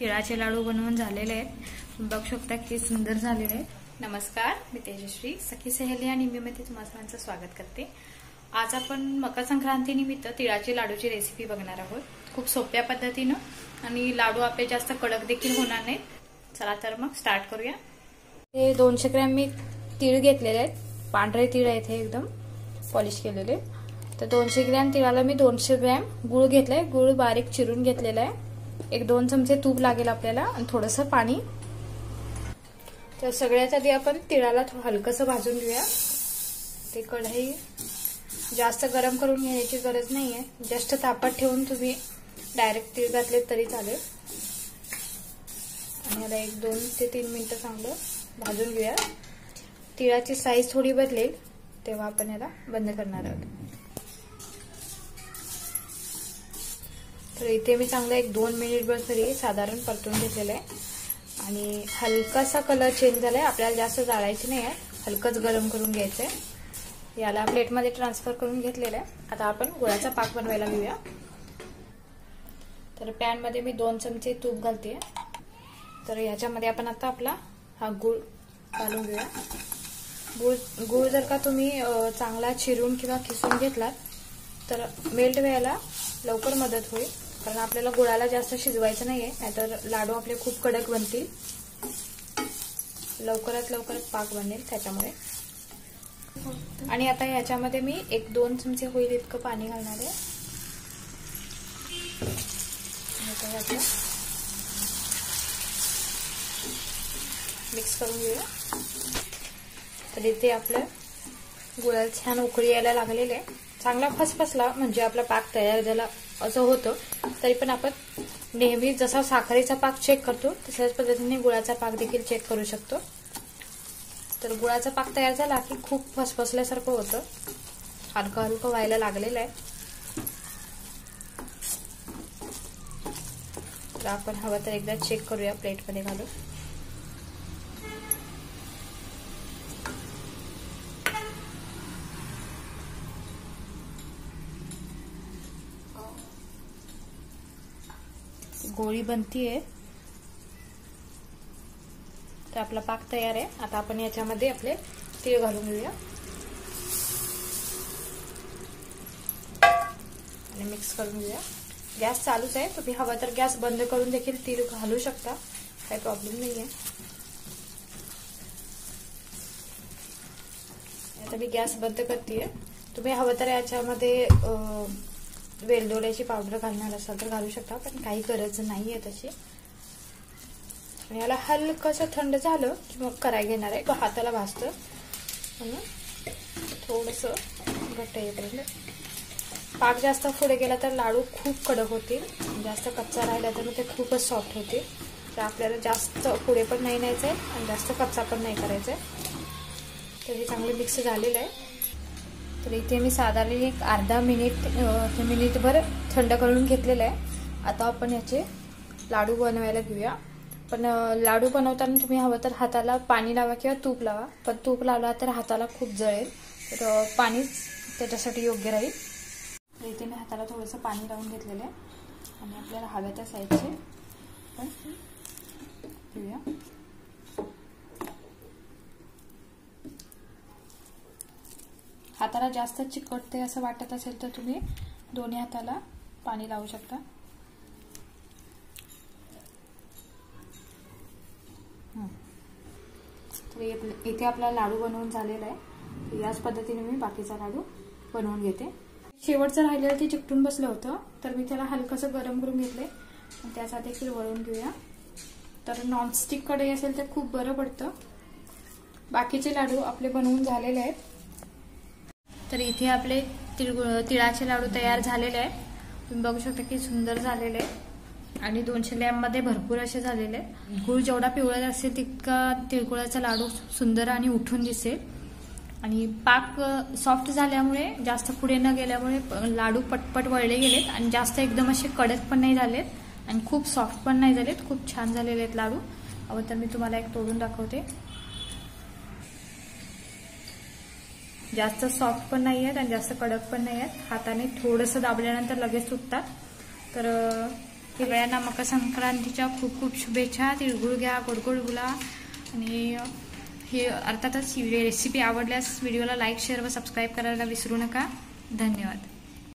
तिळाचे लाडू बनवून झालेले आहेत, बघू शकता किती सुंदर झालेले आहेत। नमस्कार, मी तेजश्री, सखी सहेली आणि मी तुम्हाला स्वागत करते। आज आपण मकर संक्रांति निमित्त तिळाचे लाडूची रेसिपी बघणार आहोत, खूप सोप्या पद्धतीने आणि लाडू आपले जास्त कडक देखील होणार नाहीत। चला तर मग स्टार्ट करूया। हे 200 ग्रॅम मी तीळ घेतलेले आहेत, पांढरे तीळ आहेत, हे एकदम पॉलिश केलेले। तर 200 ग्रॅम तिळाला मी 200 ग्रॅम गूळ घेतलाय, गूळ बारीक चिरून घेतलेला आहे। 1-2 चमचे तूप लागेल आपल्याला, थोडंसं पाणी। तर सगळ्यात आधी आपण तिळाला हलकंसं भाजून घेऊया। ते कढई जास्त गरम करून घ्यायची गरज नाहीये, जस्ट तापत ठेवून तुम्ही डायरेक्ट तीळ घातले तरी चालेल। आणि आता 1-2 ते 3 मिनिटं चांगलं भाजून घेऊया। तिळाची साईज थोडी बदलेल तेव्हा आपण याला बंद करणार आहोत। तर इथे मी चांगला 1-2 मिनिटभर तरी साधारण परतून घेतलेलं आहे आणि हलकासा कलर चेंज झालाय, आपल्याला जास्त जाळायचं नाही आहे, हलकंच गरम करून घ्यायचं आहे। याला प्लेटमध्ये ट्रान्सफर करून घेतलेलं आहे। आता आपण गुळाचा पाक बनवायला घेऊया। तर पॅनमध्ये मी 2 चमचे तूप घालते। तर याच्यामध्ये आपण आता आपला हा गूळ घालून घेऊया। गूळ जर का तुम्ही चांगला चिरून किंवा खिसून घेतलात तर मेल्ट व्हायला लवकर मदत होईल, कारण आपल्याला गुळाला जास्त शिजवायचं नाहीये, नाहीतर लाडू आपले खूप कडक बनतील, लवकरात लवकर पाक बनेल त्याच्यामुळे। आणि आता याच्यामध्ये मी 1-2 चमचे होईल इतकं पाणी घालणार आहे। मिक्स करून घेऊया। तर इथे आपलं गुळाला छान उकळी यायला लागलेलं आहे, चांगला फसफसला म्हणजे आपला पाक तयार झाला असं होतं। तरी पण आपण नेहमी जसा साखरेचा पाक चेक करतो तशाच पद्धतीने गुळाचा पाक देखील चेक करू शकतो। तर गुळाचा पाक तयार झाला की खूप फसफसल्यासारखं होतं, हलकं हलकं व्हायला लागलेलं आहे। तर आपण हवं तर एकदा चेक करूया, प्लेटमध्ये घालू। गोळी बनती है। तो आपला पाक तयार आहे। आता आपण याच्यामध्ये आपले तीळ घालून घेऊया आणि मिक्स करून घेऊया। गॅस चालूच आहे, तुम्ही हवा तर गॅस बंद करून देखील तीळ घालू शकता, काही प्रॉब्लेम नाही आहे। आता मी गॅस बंद करते। तुम्ही हवा तर याच्यामध्ये वेलदोड्याची पावडर घालणार असाल तर घालू शकता, पण काही गरज नाहीये तशी। याला हलकंसं थंड झालं की मग करायला घेणार आहे, हाताला भाजतं म्हणून थोडंसं घट्ट येईपर्यंत। पाक जास्त पुढे गेला तर लाडू खूप कडक होतील, जास्त कच्चा राहिला तर मग ते खूपच सॉफ्ट होतील। तर आपल्याला जास्त पुढे पण नाही न्यायचं आहे आणि जास्त कच्चा पण नाही करायचं आहे। तर हे चांगले मिक्स झालेलं आहे। तर इथे मी साधारण एक अर्धा मिनिटभर थंड करून घेतलेलं आहे। आता आपण याचे लाडू बनवायला घेऊया। पण लाडू बनवताना तुम्ही हवं तर हाताला पाणी लावा किंवा तूप लावा, पण तूप लावला तर हाताला खूप जळेल, तर पाणीच त्याच्यासाठी योग्य राहील। तर इथे मी हाताला थोडंसं पाणी लावून घेतलेलं आहे आणि आपल्याला हव्या त्या साईजचे पण घेऊया। हाताला जास्त चिकटते असं वाटत असेल तर तुम्ही दोन्ही हाताला पाणी लावू शकता। तर इथे आपला लाडू बनवून झालेला आहे। याच पद्धतीने मी बाकीचा लाडू बनवून घेते। शेवटचं राहिलेलं ते चिकटून बसलं होतं, तर मी त्याला हलकंसं गरम करून घेतले, त्यासाठी देखील वळून घेऊया। तर नॉनस्टिक कढई असेल तर खूप बरं पडतं। बाकीचे लाडू आपले बनवून झालेले आहेत। तर इथे आपले तिळाचे लाडू तयार झालेले आहेत, तुम्ही बघू शकता की सुंदर झालेले आहेत आणि 200 ग्रॅममध्ये भरपूर असे झालेले आहेत। गूळ जेवढा पिवळा असेल तितका तिळगुळाचा लाडू सुंदर आणि उठून दिसेल, आणि पाक सॉफ्ट झाल्यामुळे जास्त पुढे न गेल्यामुळे लाडू पटपट वळले गेलेत आणि जास्त एकदम असे कडक पण नाही झालेत आणि खूप सॉफ्ट पण नाही झालेत, खूप छान झालेले आहेत लाडू। हवं तर मी तुम्हाला एक तोडून दाखवते। जास्त सॉफ्ट पण नाही आहेत आणि जास्त कडक पण नाही आहेत, हाताने थोडंसं दाबल्यानंतर लगेच तुटतात। तर सगळ्यांना मकर संक्रांतीच्या खूप खूप शुभेच्छा। तिळगुळ घ्या, गोडगोड बोला। आणि हे अर्थातच ही रेसिपी आवडल्यास व्हिडिओला लाईक, शेअर व सबस्क्राइब करायला विसरू नका। धन्यवाद।